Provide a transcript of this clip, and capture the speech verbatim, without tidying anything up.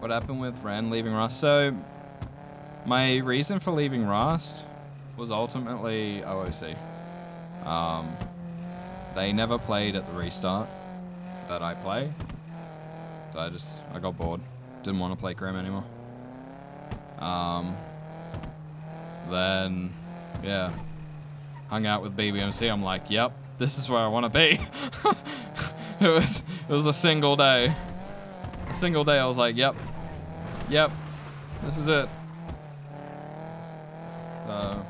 what happened with Ren leaving Rust. So my reason for leaving Rust was ultimately O O C. Um, they never played at the restart that I play. So I just, I got bored. Didn't want to play Grim anymore. Um, then, yeah, hung out with B B M C. I'm like, yep, this is where I want to be. It was, it was a single day. A single day, I was like, yep, yep, this is it. So...